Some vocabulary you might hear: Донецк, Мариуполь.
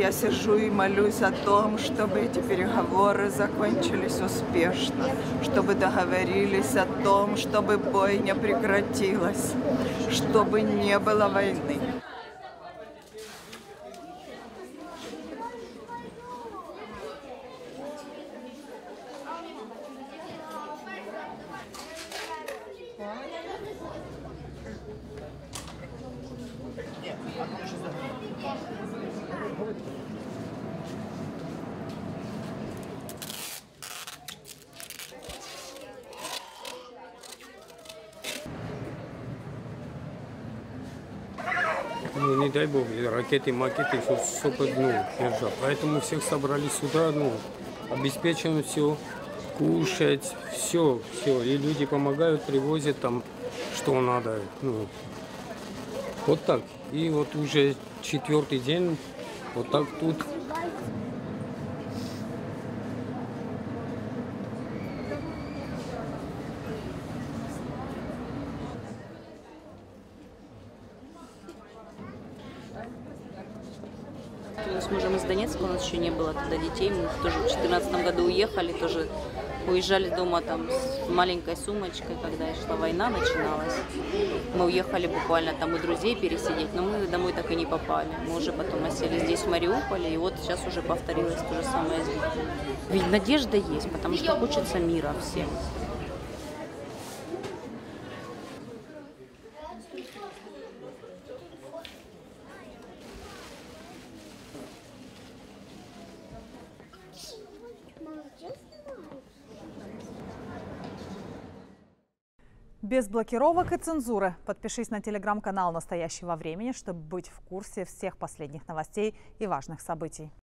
я сижу и молюсь о том, чтобы эти переговоры закончились успешно, чтобы договорились о том, чтобы бойня прекратилась, чтобы не было войны. Ну, не дай бог, ракеты, макеты, все под дну держат. Поэтому всех собрали сюда, ну, обеспечено все, кушать, все. И люди помогают, привозят там, что надо. Ну, вот так. И вот уже четвертый день, вот так тут. С мужем из Донецка, у нас еще не было тогда детей, мы тоже в 2014 году уехали, тоже уезжали дома там с маленькой сумочкой, когда шла война, начиналась. Мы уехали буквально там у друзей пересидеть, но мы домой так и не попали. Мы уже потом осели здесь, в Мариуполе, и вот сейчас уже повторилось то же самое здесь. Ведь надежда есть, потому что хочется мира всем. Без блокировок и цензуры. Подпишись на телеграм-канал «Настоящего времени», чтобы быть в курсе всех последних новостей и важных событий.